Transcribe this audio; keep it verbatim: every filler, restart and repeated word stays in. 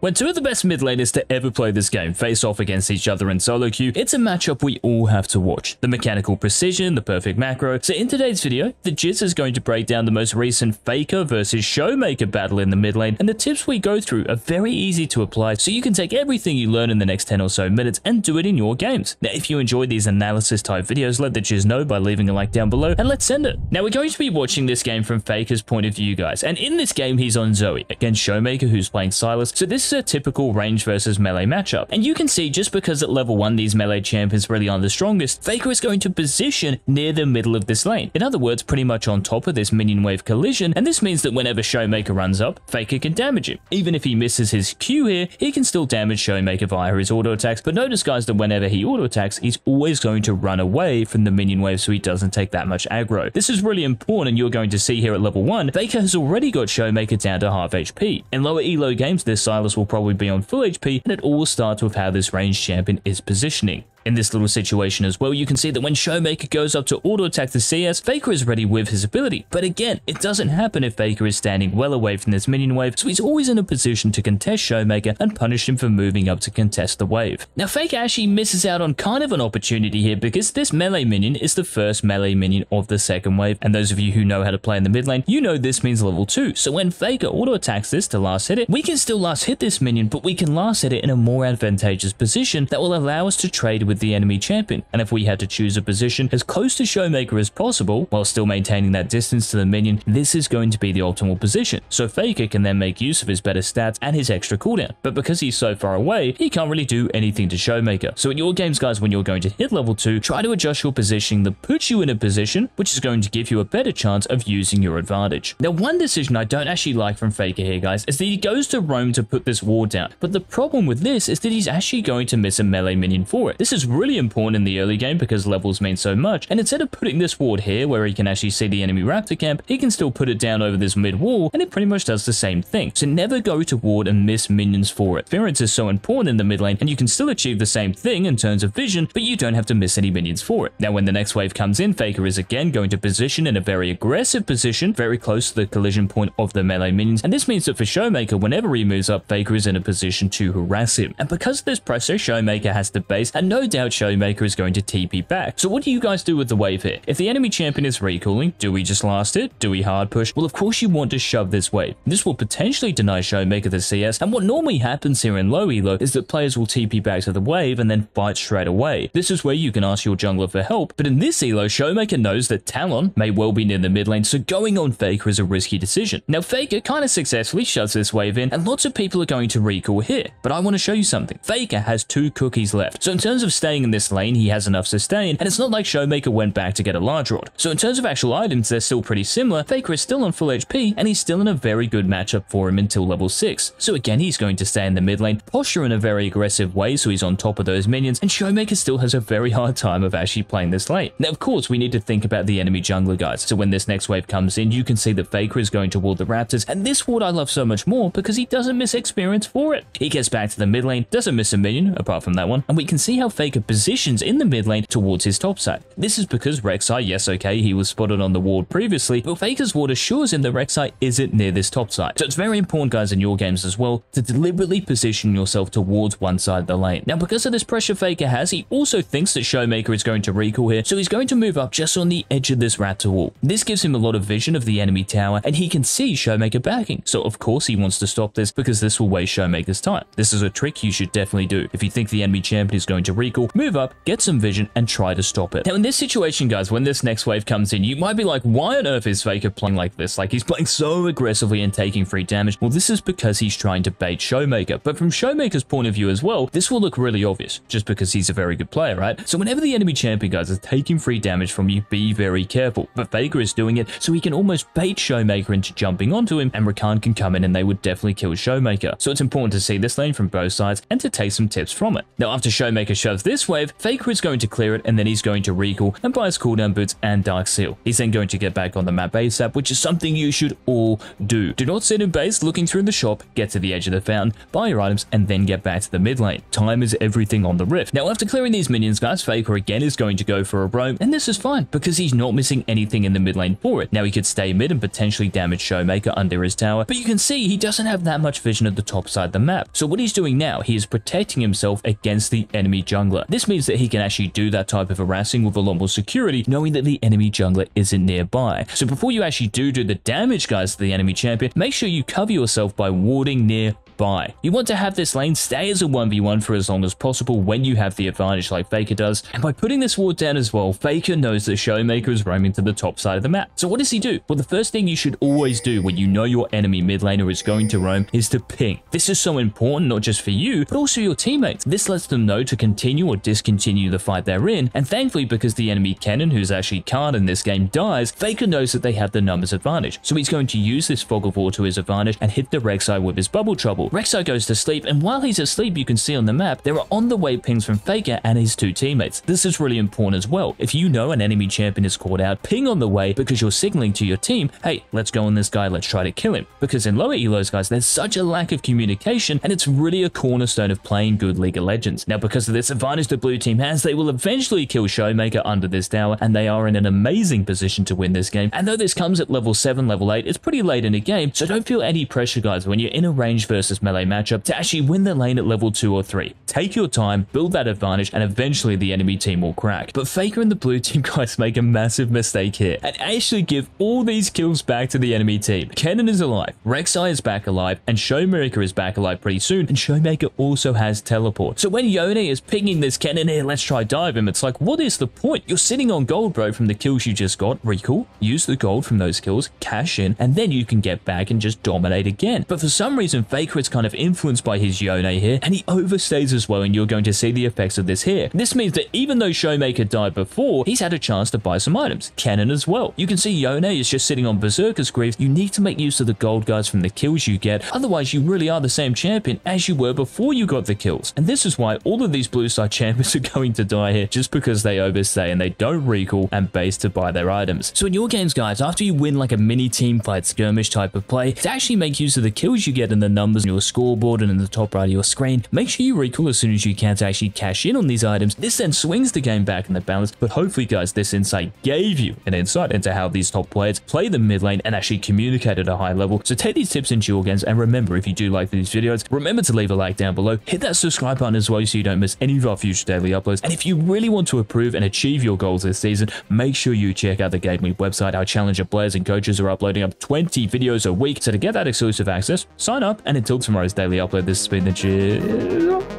When two of the best mid laners to ever play this game face off against each other in solo queue, it's a matchup we all have to watch. The mechanical precision, the perfect macro. So in today's video, the Jizz is going to break down the most recent Faker versus Showmaker battle in the mid lane, and the tips we go through are very easy to apply, so you can take everything you learn in the next ten or so minutes and do it in your games. Now, if you enjoyed these analysis type videos, let the Jizz know by leaving a like down below, and let's send it. Now, we're going to be watching this game from Faker's point of view, guys, and in this game, he's on Zoe against Showmaker, who's playing Sylas. So this is a typical range versus melee matchup, and you can see just because at level one these melee champions really aren't the strongest, Faker is going to position near the middle of this lane, in other words pretty much on top of this minion wave collision, and this means that whenever Showmaker runs up, Faker can damage him. Even if he misses his Q here, he can still damage Showmaker via his auto attacks, but notice guys that whenever he auto attacks, he's always going to run away from the minion wave so he doesn't take that much aggro. This is really important, and you're going to see here at level one, Faker has already got Showmaker down to half H P. In lower elo games, this Sylas will probably be on full H P, and it all starts with how this range champion is positioning. In this little situation as well, you can see that when Showmaker goes up to auto-attack the C S, Faker is ready with his ability. But again, it doesn't happen if Faker is standing well away from this minion wave, so he's always in a position to contest Showmaker and punish him for moving up to contest the wave. Now, Faker actually misses out on kind of an opportunity here because this melee minion is the first melee minion of the second wave, and those of you who know how to play in the mid lane, you know this means level two. So when Faker auto-attacks this to last hit it, we can still last hit this minion, but we can last hit it in a more advantageous position that will allow us to trade with the enemy champion. And if we had to choose a position as close to Showmaker as possible while still maintaining that distance to the minion, this is going to be the optimal position, so Faker can then make use of his better stats and his extra cooldown. But because he's so far away, he can't really do anything to Showmaker. So in your games guys, when you're going to hit level two, try to adjust your positioning that puts you in a position which is going to give you a better chance of using your advantage. Now, one decision I don't actually like from Faker here guys is that he goes to roam to put this ward down, but the problem with this is that he's actually going to miss a melee minion for it. This is really important in the early game because levels mean so much, and instead of putting this ward here where he can actually see the enemy raptor camp, he can still put it down over this mid wall, and it pretty much does the same thing. So never go to ward and miss minions for it. Experience is so important in the mid lane, and you can still achieve the same thing in terms of vision, but you don't have to miss any minions for it. Now when the next wave comes in, Faker is again going to position in a very aggressive position very close to the collision point of the melee minions, and this means that for Showmaker, whenever he moves up, Faker is in a position to harass him, and because of this pressure, Showmaker has to base, and no doubt Showmaker is going to T P back. So what do you guys do with the wave here? If the enemy champion is recalling, do we just last it? Do we hard push? Well, of course you want to shove this wave. This will potentially deny Showmaker the C S, and what normally happens here in low elo is that players will T P back to the wave and then fight straight away. This is where you can ask your jungler for help, but in this elo, Showmaker knows that Talon may well be near the mid lane, so going on Faker is a risky decision. Now Faker kind of successfully shoves this wave in, and lots of people are going to recall here, but I want to show you something. Faker has two cookies left, so in terms of staying in this lane, he has enough sustain, and it's not like Showmaker went back to get a large rod. So in terms of actual items, they're still pretty similar. Faker is still on full H P, and he's still in a very good matchup for him until level six. So again, he's going to stay in the mid lane, posture in a very aggressive way, so he's on top of those minions, and Showmaker still has a very hard time of actually playing this lane. Now, of course, we need to think about the enemy jungler, guys. So when this next wave comes in, you can see that Faker is going to ward the Raptors, and this ward I love so much more because he doesn't miss experience for it. He gets back to the mid lane, doesn't miss a minion, apart from that one, and we can see how Faker positions in the mid lane towards his top side. This is because Rek'Sai, yes okay, he was spotted on the ward previously, but Faker's ward assures him that Rek'Sai isn't near this top side. So it's very important guys in your games as well to deliberately position yourself towards one side of the lane. Now because of this pressure Faker has, he also thinks that Showmaker is going to recall here, so he's going to move up just on the edge of this raptor wall. This gives him a lot of vision of the enemy tower, and he can see Showmaker backing, so of course he wants to stop this because this will waste Showmaker's time. This is a trick you should definitely do. If you think the enemy champion is going to recall, move up, get some vision, and try to stop it. Now in this situation guys, when this next wave comes in, you might be like, why on earth is Faker playing like this? Like, he's playing so aggressively and taking free damage. Well, this is because he's trying to bait Showmaker, but from Showmaker's point of view as well, this will look really obvious just because he's a very good player, right? So whenever the enemy champion guys is taking free damage from you, be very careful. But Faker is doing it so he can almost bait Showmaker into jumping onto him, and Rakan can come in and they would definitely kill Showmaker. So it's important to see this lane from both sides and to take some tips from it. Now after Showmaker shoves this wave, Faker is going to clear it and then he's going to recall and buy his cooldown boots and Dark Seal. He's then going to get back on the map ASAP, which is something you should all do. Do not sit in base looking through the shop, get to the edge of the fountain, buy your items, and then get back to the mid lane. Time is everything on the Rift. Now, after clearing these minions, guys, Faker again is going to go for a roam, and this is fine because he's not missing anything in the mid lane for it. Now, he could stay mid and potentially damage Showmaker under his tower, but you can see he doesn't have that much vision at the top side of the map. So what he's doing now, he is protecting himself against the enemy jungler. This means that he can actually do that type of harassing with a lot more security, knowing that the enemy jungler isn't nearby. So before you actually do do the damage, guys, to the enemy champion, make sure you cover yourself by warding nearby. Buy. You want to have this lane stay as a one v one for as long as possible when you have the advantage like Faker does, and by putting this ward down as well, Faker knows that Showmaker is roaming to the top side of the map. So what does he do? Well, the first thing you should always do when you know your enemy mid laner is going to roam is to ping. This is so important, not just for you, but also your teammates. This lets them know to continue or discontinue the fight they're in, and thankfully, because the enemy Kennen, who's actually card in this game, dies, Faker knows that they have the numbers advantage. So he's going to use this fog of war to his advantage and hit the Rek'Sai with his bubble trouble. Rek'Sai goes to sleep, and while he's asleep, you can see on the map there are on the way pings from Faker and his two teammates. This is really important as well. If you know an enemy champion is called out, ping on the way, because you're signaling to your team, hey, let's go on this guy, let's try to kill him. Because in lower elos, guys, there's such a lack of communication, and it's really a cornerstone of playing good League of Legends. Now, because of this advantage the blue team has, they will eventually kill Showmaker under this tower, and they are in an amazing position to win this game. And though this comes at level seven, level eight, it's pretty late in the game, so don't feel any pressure, guys, when you're in a range versus melee matchup to actually win the lane at level two or three. Take your time, build that advantage, and eventually the enemy team will crack. But Faker and the blue team, guys, make a massive mistake here and actually give all these kills back to the enemy team. Kennen is alive, Rek'Sai is back alive, and Showmaker is back alive pretty soon, and Showmaker also has teleport. So when Yone is pinging this Kennen here, let's try dive him, it's like, what is the point? You're sitting on gold, bro, from the kills you just got. Recall, use the gold from those kills, cash in, and then you can get back and just dominate again. But for some reason, Faker is kind of influenced by his Yone here, and he overstays as well, and you're going to see the effects of this here. This means that even though Showmaker died before, he's had a chance to buy some items. Kennen as well. You can see Yone is just sitting on Berserker's Greaves. You need to make use of the gold, guys, from the kills you get, otherwise you really are the same champion as you were before you got the kills. And this is why all of these blue side champions are going to die here, just because they overstay and they don't recall and base to buy their items. So in your games, guys, after you win like a mini team fight skirmish type of play, to actually make use of the kills you get in the numbers on your scoreboard and in the top right of your screen, make sure you recall as soon as you can to actually cash in on these items. This then swings the game back in the balance, but hopefully, guys, this insight gave you an insight into how these top players play the mid lane and actually communicate at a high level. So take these tips into your games, and remember, if you do like these videos, remember to leave a like down below, hit that subscribe button as well so you don't miss any of our future daily uploads. And if you really want to improve and achieve your goals this season, make sure you check out the GameLeap website. Our challenger players and coaches are uploading up twenty videos a week, so to get that exclusive access, sign up. And until tomorrow's daily upload, this has been the Cheers.